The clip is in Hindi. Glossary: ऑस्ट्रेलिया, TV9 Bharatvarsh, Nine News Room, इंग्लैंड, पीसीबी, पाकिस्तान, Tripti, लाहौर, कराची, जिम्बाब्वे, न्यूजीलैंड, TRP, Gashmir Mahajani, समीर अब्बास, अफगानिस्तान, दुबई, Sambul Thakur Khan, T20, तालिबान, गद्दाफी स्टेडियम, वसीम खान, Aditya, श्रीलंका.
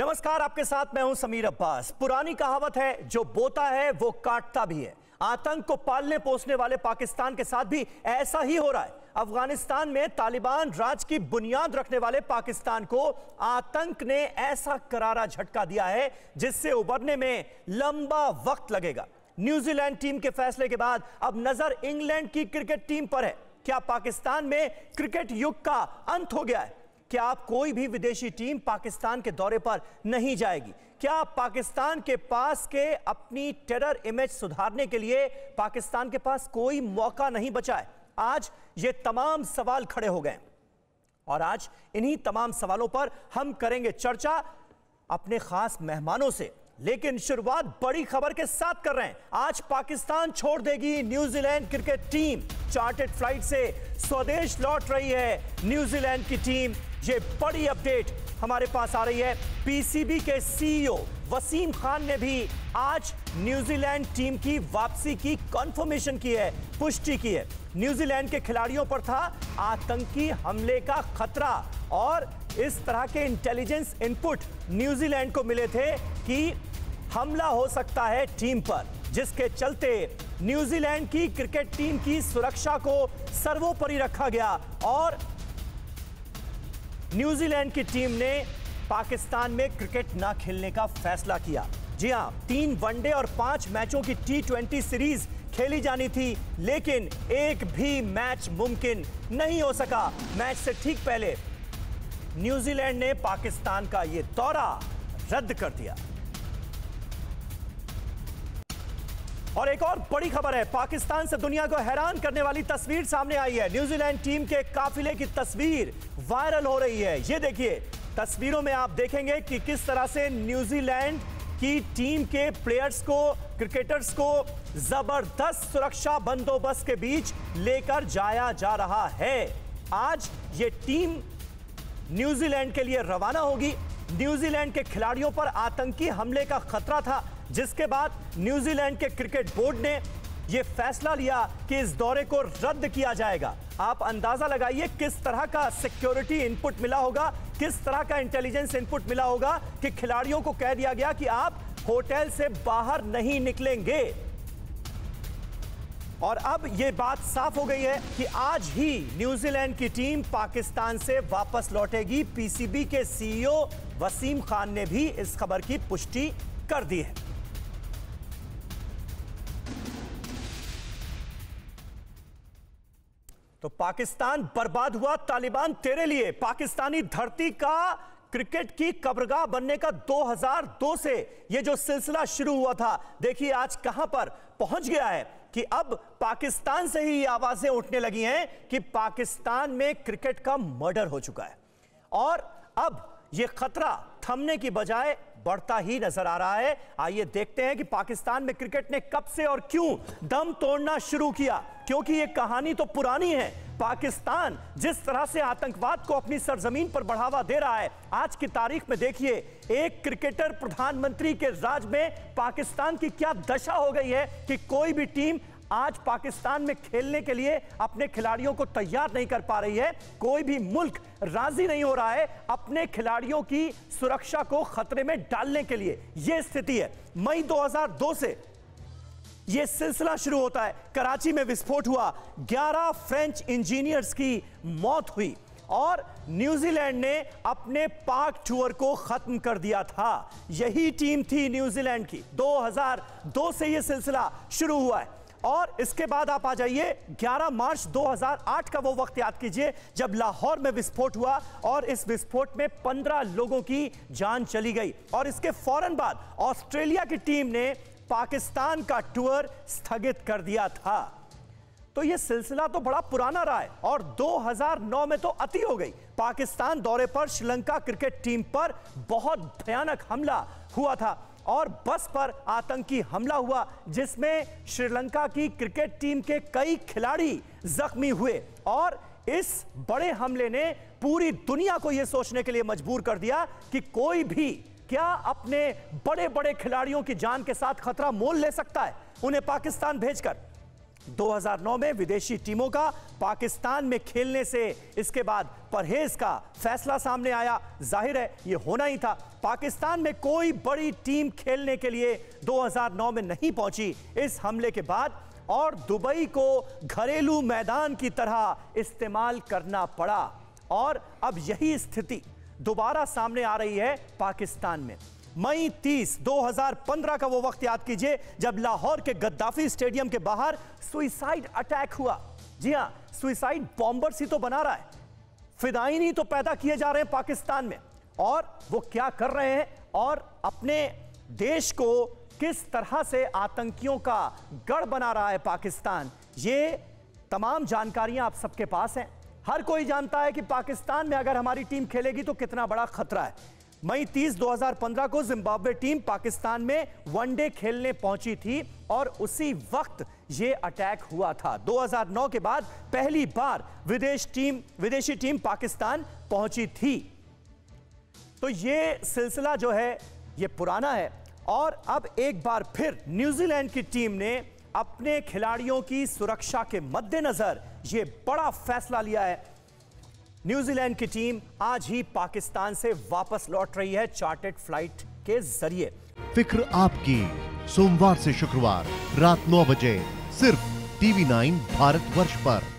नमस्कार, आपके साथ मैं हूं समीर अब्बास। पुरानी कहावत है, जो बोता है वो काटता भी है। आतंक को पालने पोसने वाले पाकिस्तान के साथ भी ऐसा ही हो रहा है। अफगानिस्तान में तालिबान राज की बुनियाद रखने वाले पाकिस्तान को आतंक ने ऐसा करारा झटका दिया है जिससे उबरने में लंबा वक्त लगेगा। न्यूजीलैंड टीम के फैसले के बाद अब नजर इंग्लैंड की क्रिकेट टीम पर है। क्या पाकिस्तान में क्रिकेट युग का अंत हो गया है? क्या आप कोई भी विदेशी टीम पाकिस्तान के दौरे पर नहीं जाएगी? क्या पाकिस्तान के पास के अपनी टेरर इमेज सुधारने के लिए पाकिस्तान के पास कोई मौका नहीं बचा है? आज ये तमाम सवाल खड़े हो गए और आज इन्हीं तमाम सवालों पर हम करेंगे चर्चा अपने खास मेहमानों से। लेकिन शुरुआत बड़ी खबर के साथ कर रहे हैं। आज पाकिस्तान छोड़ देगी न्यूजीलैंड cricket team. Chartered flight से स्वदेश लौट रही है न्यूजीलैंड की टीम। ये बड़ी अपडेट हमारे पास आ रही है। पीसीबी के सीईओ वसीम खान ने भी आज न्यूजीलैंड टीम की वापसी की कंफर्मेशन की है, पुष्टि की है। न्यूजीलैंड के खिलाड़ियों पर था आतंकी हमले का खतरा और इस तरह के इंटेलिजेंस इनपुट न्यूजीलैंड को मिले थे कि हमला हो सकता है टीम पर, जिसके चलते न्यूजीलैंड की क्रिकेट टीम की सुरक्षा को सर्वोपरि रखा गया और न्यूजीलैंड की टीम ने पाकिस्तान में क्रिकेट ना खेलने का फैसला किया। जी हां, 3 वनडे और 5 मैचों की T20 सीरीज खेली जानी थी, लेकिन एक भी मैच मुमकिन नहीं हो सका। मैच से ठीक पहले न्यूजीलैंड ने पाकिस्तान का यह दौरा रद्द कर दिया। और एक और बड़ी खबर है, पाकिस्तान से दुनिया को हैरान करने वाली तस्वीर सामने आई है। न्यूजीलैंड टीम के काफिले की तस्वीर वायरल हो रही है। ये देखिए, तस्वीरों में आप देखेंगे कि किस तरह से न्यूजीलैंड की टीम के प्लेयर्स को, क्रिकेटर्स को जबरदस्त सुरक्षा बंदोबस्त के बीच लेकर जाया जा रहा है। आज ये टीम न्यूजीलैंड के लिए रवाना होगी। न्यूजीलैंड के खिलाड़ियों पर आतंकी हमले का खतरा था, जिसके बाद न्यूजीलैंड के क्रिकेट बोर्ड ने यह फैसला लिया कि इस दौरे को रद्द किया जाएगा। आप अंदाजा लगाइए किस तरह का सिक्योरिटी इनपुट मिला होगा, किस तरह का इंटेलिजेंस इनपुट मिला होगा कि खिलाड़ियों को कह दिया गया कि आप होटल से बाहर नहीं निकलेंगे। और अब यह बात साफ हो गई है कि आज ही न्यूजीलैंड की टीम पाकिस्तान से वापस लौटेगी। पीसीबी के सीईओ वसीम खान ने भी इस खबर की पुष्टि कर दी है। तो पाकिस्तान बर्बाद हुआ तालिबान तेरे लिए। पाकिस्तानी धरती का क्रिकेट की कब्रगाह बनने का 2002 से यह जो सिलसिला शुरू हुआ था, देखिए आज कहां पर पहुंच गया है कि अब पाकिस्तान से ही आवाजें उठने लगी हैं कि पाकिस्तान में क्रिकेट का मर्डर हो चुका है। और अब यह खतरा थमने की बजाय बढ़ता ही नजर आ रहा है। आइए देखते हैं कि पाकिस्तान में क्रिकेट ने कब से और क्यों दम तोड़ना शुरू किया, क्योंकि यह कहानी तो पुरानी है। पाकिस्तान जिस तरह से आतंकवाद को अपनी सरजमीन पर बढ़ावा दे रहा है, आज की तारीख में देखिए एक क्रिकेटर प्रधानमंत्री के राज में पाकिस्तान की क्या दशा हो गई है कि कोई भी टीम आज पाकिस्तान में खेलने के लिए अपने खिलाड़ियों को तैयार नहीं कर पा रही है। कोई भी मुल्क राजी नहीं हो रहा है अपने खिलाड़ियों की सुरक्षा को खतरे में डालने के लिए। यह स्थिति है। मई 2002 से यह सिलसिला शुरू होता है। कराची में विस्फोट हुआ, 11 फ्रेंच इंजीनियर्स की मौत हुई और न्यूजीलैंड ने अपने पाक टूर को खत्म कर दिया था। यही टीम थी न्यूजीलैंड की। 2002 से यह सिलसिला शुरू हुआ है। और इसके बाद आप आ जाइए 11 मार्च 2008 का वो वक्त याद कीजिए जब लाहौर में विस्फोट हुआ और इस विस्फोट में 15 लोगों की जान चली गई। और इसके फौरन बाद ऑस्ट्रेलिया की टीम ने पाकिस्तान का टूर स्थगित कर दिया था। तो ये सिलसिला तो बड़ा पुराना रहा है। और 2009 में तो अति हो गई, पाकिस्तान दौरे पर श्रीलंका क्रिकेट टीम पर बहुत भयानक हमला हुआ था और बस पर आतंकी हमला हुआ जिसमें श्रीलंका की क्रिकेट टीम के कई खिलाड़ी जख्मी हुए। और इस बड़े हमले ने पूरी दुनिया को यह सोचने के लिए मजबूर कर दिया कि कोई भी क्या अपने बड़े बड़े खिलाड़ियों की जान के साथ खतरा मोल ले सकता है उन्हें पाकिस्तान भेजकर। 2009 में विदेशी टीमों का पाकिस्तान में खेलने से इसके बाद परहेज का फैसला सामने आया। जाहिर है ये होना ही था। पाकिस्तान में कोई बड़ी टीम खेलने के लिए 2009 में नहीं पहुंची इस हमले के बाद, और दुबई को घरेलू मैदान की तरह इस्तेमाल करना पड़ा। और अब यही स्थिति दोबारा सामने आ रही है पाकिस्तान में। मई 30, 2015 का वो वक्त याद कीजिए जब लाहौर के गद्दाफी स्टेडियम के बाहर सुइसाइड अटैक हुआ। जी हां, सुइसाइड बॉम्बर्स ही तो बना रहा है, फिदाइन ही तो पैदा किए जा रहे हैं पाकिस्तान में। और वो क्या कर रहे हैं और अपने देश को किस तरह से आतंकियों का गढ़ बना रहा है पाकिस्तान, ये तमाम जानकारियां आप सबके पास हैं। हर कोई जानता है कि पाकिस्तान में अगर हमारी टीम खेलेगी तो कितना बड़ा खतरा है। मई 30, 2015 को जिम्बाब्वे टीम पाकिस्तान में वनडे खेलने पहुंची थी और उसी वक्त ये अटैक हुआ था। 2009 के बाद पहली बार विदेशी टीम पाकिस्तान पहुंची थी। तो ये सिलसिला जो है ये पुराना है। और अब एक बार फिर न्यूजीलैंड की टीम ने अपने खिलाड़ियों की सुरक्षा के मद्देनजर ये बड़ा फैसला लिया है। न्यूजीलैंड की टीम आज ही पाकिस्तान से वापस लौट रही है चार्टर्ड फ्लाइट के जरिए। फिक्र आपकी, सोमवार से शुक्रवार रात 9 बजे सिर्फ टीवी 9 भारतवर्ष पर।